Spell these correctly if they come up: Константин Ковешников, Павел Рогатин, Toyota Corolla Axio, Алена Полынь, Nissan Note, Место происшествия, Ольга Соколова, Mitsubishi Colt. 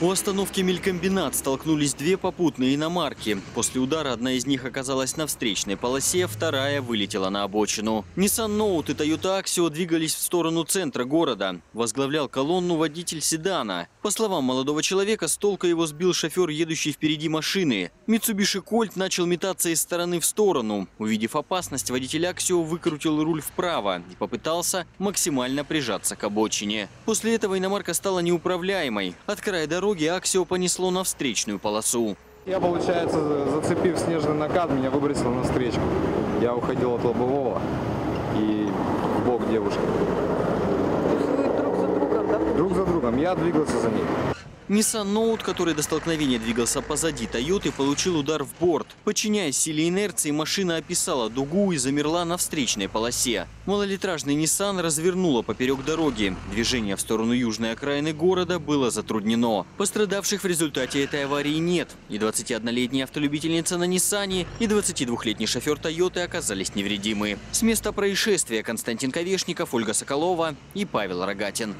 У остановки «Мелькомбинат» столкнулись две попутные иномарки. После удара одна из них оказалась на встречной полосе, вторая вылетела на обочину. Nissan Note и Toyota Axio двигались в сторону центра города. Возглавлял колонну водитель седана. По словам молодого человека, с толка его сбил шофер, едущий впереди машины. Mitsubishi Colt начал метаться из стороны в сторону. Увидев опасность, водитель Axio выкрутил руль вправо и попытался максимально прижаться к обочине. После этого иномарка стала неуправляемой. От края дороги Axio понесло на встречную полосу. Я, получается, зацепив снежный накат, меня выбросило на встречку. Я уходил от лобового и в бок девушки. То есть вы друг за другом, да? Друг за другом. Я двигался за ней. Nissan Note, который до столкновения двигался позади Toyota, получил удар в борт. Подчиняясь силе инерции, машина описала дугу и замерла на встречной полосе. Малолитражный Nissan развернула поперек дороги. Движение в сторону южной окраины города было затруднено. Пострадавших в результате этой аварии нет. И 21-летняя автолюбительница на Ниссане, и 22-летний шофер Toyota оказались невредимы. С места происшествия Константин Ковешников, Ольга Соколова и Павел Рогатин.